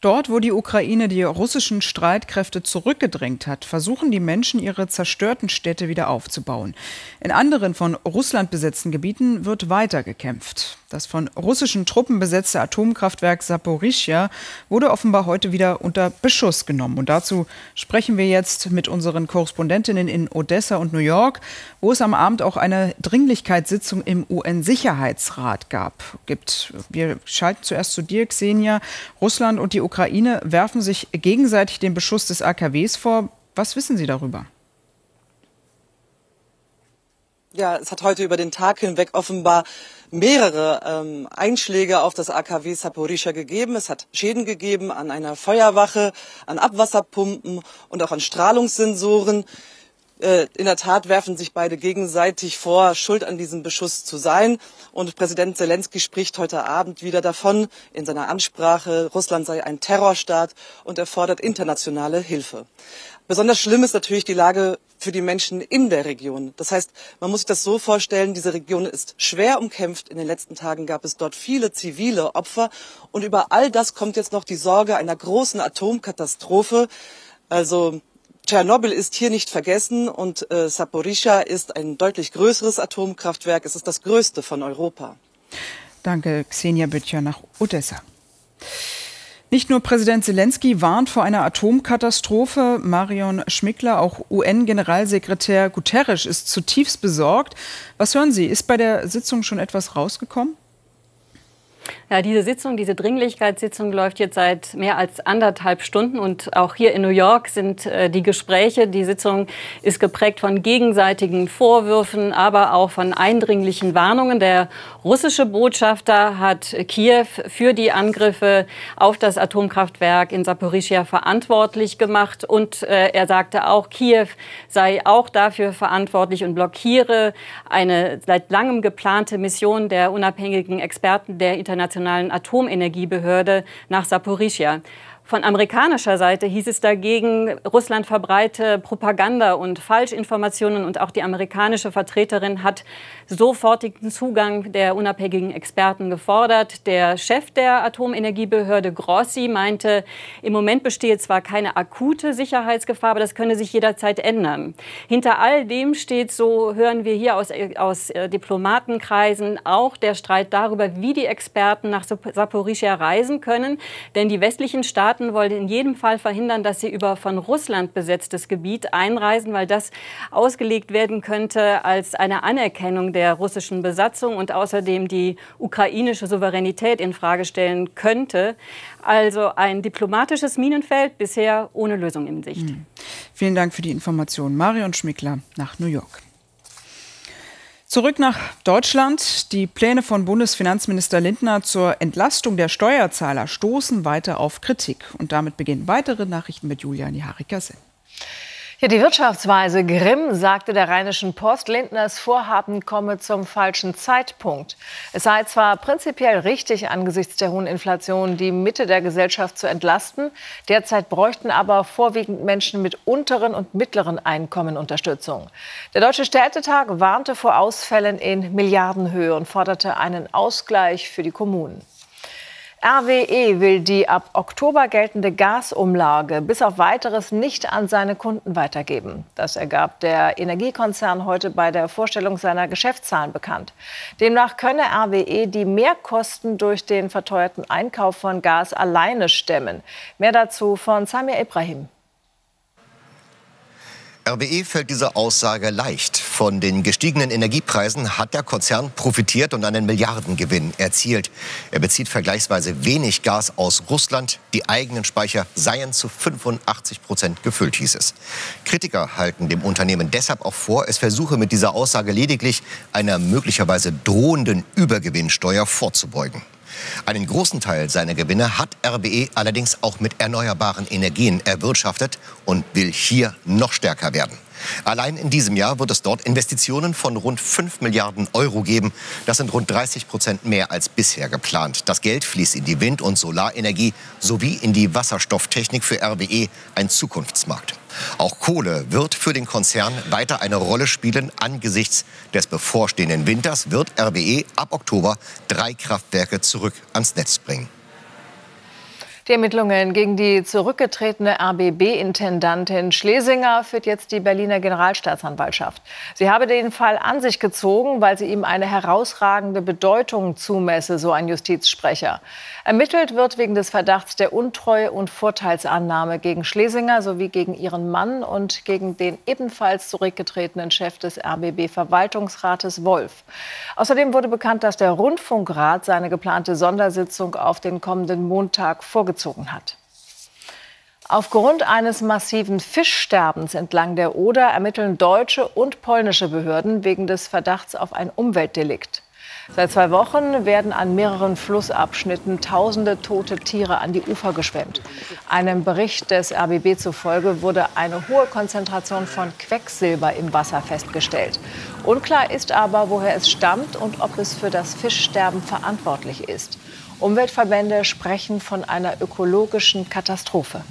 Dort, wo die Ukraine die russischen Streitkräfte zurückgedrängt hat, versuchen die Menschen, ihre zerstörten Städte wieder aufzubauen. In anderen von Russland besetzten Gebieten wird weiter gekämpft. Das von russischen Truppen besetzte Atomkraftwerk Saporischschja wurde offenbar heute wieder unter Beschuss genommen. Und dazu sprechen wir jetzt mit unseren Korrespondentinnen in Odessa und New York, wo es am Abend auch eine Dringlichkeitssitzung im UN-Sicherheitsrat gibt. Wir schalten zuerst zu dir, Ksenia. Russland und die Ukraine werfen sich gegenseitig den Beschuss des AKWs vor. Was wissen Sie darüber? Ja, es hat heute über den Tag hinweg offenbar mehrere Einschläge auf das AKW Saporischschja gegeben. Es hat Schäden gegeben an einer Feuerwache, an Abwasserpumpen und auch an Strahlungssensoren. In der Tat werfen sich beide gegenseitig vor, schuld an diesem Beschuss zu sein. Und Präsident Zelensky spricht heute Abend wieder davon in seiner Ansprache, Russland sei ein Terrorstaat, und er fordert internationale Hilfe. Besonders schlimm ist natürlich die Lage für die Menschen in der Region. Das heißt, man muss sich das so vorstellen, diese Region ist schwer umkämpft. In den letzten Tagen gab es dort viele zivile Opfer. Und über all das kommt jetzt noch die Sorge einer großen Atomkatastrophe. Also Tschernobyl ist hier nicht vergessen, und Saporischschja ist ein deutlich größeres Atomkraftwerk. Es ist das größte von Europa. Danke, Ksenia Böttcher nach Odessa. Nicht nur Präsident Zelensky warnt vor einer Atomkatastrophe. Marion Schmickler, auch UN-Generalsekretär Guterres, ist zutiefst besorgt. Was hören Sie? Ist bei der Sitzung schon etwas rausgekommen? Ja, diese Dringlichkeitssitzung läuft jetzt seit mehr als 1,5 Stunden, und auch hier in New York sind die Gespräche. Die Sitzung ist geprägt von gegenseitigen Vorwürfen, aber auch von eindringlichen Warnungen. Der russische Botschafter hat Kiew für die Angriffe auf das Atomkraftwerk in Saporischschja verantwortlich gemacht, und er sagte auch, Kiew sei auch dafür verantwortlich und blockiere eine seit langem geplante Mission der unabhängigen Experten der Internationalen Atomenergiebehörde nach Saporischschja. Von amerikanischer Seite hieß es dagegen, Russland verbreite Propaganda und Falschinformationen, und auch die amerikanische Vertreterin hat sofortigen Zugang der unabhängigen Experten gefordert. Der Chef der Atomenergiebehörde Grossi meinte, im Moment bestehe zwar keine akute Sicherheitsgefahr, aber das könne sich jederzeit ändern. Hinter all dem steht, so hören wir hier aus Diplomatenkreisen, auch der Streit darüber, wie die Experten nach Saporischschja reisen können, denn die westlichen Staaten wollen in jedem Fall verhindern, dass sie über von Russland besetztes Gebiet einreisen, weil das ausgelegt werden könnte als eine Anerkennung der russischen Besatzung und außerdem die ukrainische Souveränität in Frage stellen könnte. Also ein diplomatisches Minenfeld, bisher ohne Lösung in Sicht. Vielen Dank für die Information. Marion Schmickler nach New York. Zurück nach Deutschland. Die Pläne von Bundesfinanzminister Lindner zur Entlastung der Steuerzahler stoßen weiter auf Kritik. Und damit beginnen weitere Nachrichten mit Juliani Harikasen. Ja, die Wirtschaftsweise Grimm sagte der Rheinischen Post, Lindners Vorhaben komme zum falschen Zeitpunkt. Es sei zwar prinzipiell richtig, angesichts der hohen Inflation die Mitte der Gesellschaft zu entlasten, derzeit bräuchten aber vorwiegend Menschen mit unteren und mittleren Einkommen Unterstützung. Der Deutsche Städtetag warnte vor Ausfällen in Milliardenhöhe und forderte einen Ausgleich für die Kommunen. RWE will die ab Oktober geltende Gasumlage bis auf Weiteres nicht an seine Kunden weitergeben. Das ergab der Energiekonzern heute bei der Vorstellung seiner Geschäftszahlen bekannt. Demnach könne RWE die Mehrkosten durch den verteuerten Einkauf von Gas alleine stemmen. Mehr dazu von Samir Ibrahim. RWE fällt diese Aussage leicht. Von den gestiegenen Energiepreisen hat der Konzern profitiert und einen Milliardengewinn erzielt. Er bezieht vergleichsweise wenig Gas aus Russland. Die eigenen Speicher seien zu 85% gefüllt, hieß es. Kritiker halten dem Unternehmen deshalb auch vor, es versuche mit dieser Aussage lediglich einer möglicherweise drohenden Übergewinnsteuer vorzubeugen. Einen großen Teil seiner Gewinne hat RWE allerdings auch mit erneuerbaren Energien erwirtschaftet und will hier noch stärker werden. Allein in diesem Jahr wird es dort Investitionen von rund 5 Milliarden Euro geben. Das sind rund 30% mehr als bisher geplant. Das Geld fließt in die Wind- und Solarenergie sowie in die Wasserstofftechnik, für RWE ein Zukunftsmarkt. Auch Kohle wird für den Konzern weiter eine Rolle spielen. Angesichts des bevorstehenden Winters wird RWE ab Oktober 3 Kraftwerke zurück ans Netz bringen. Die Ermittlungen gegen die zurückgetretene RBB-Intendantin Schlesinger führt jetzt die Berliner Generalstaatsanwaltschaft. Sie habe den Fall an sich gezogen, weil sie ihm eine herausragende Bedeutung zumesse, so ein Justizsprecher. Ermittelt wird wegen des Verdachts der Untreue und Vorteilsannahme gegen Schlesinger sowie gegen ihren Mann und gegen den ebenfalls zurückgetretenen Chef des RBB-Verwaltungsrates Wolf. Außerdem wurde bekannt, dass der Rundfunkrat seine geplante Sondersitzung auf den kommenden Montag vorgezogen hat. Aufgrund eines massiven Fischsterbens entlang der Oder ermitteln deutsche und polnische Behörden wegen des Verdachts auf ein Umweltdelikt. Seit 2 Wochen werden an mehreren Flussabschnitten tausende tote Tiere an die Ufer geschwemmt. Einem Bericht des RBB zufolge wurde eine hohe Konzentration von Quecksilber im Wasser festgestellt. Unklar ist aber, woher es stammt und ob es für das Fischsterben verantwortlich ist. Umweltverbände sprechen von einer ökologischen Katastrophe.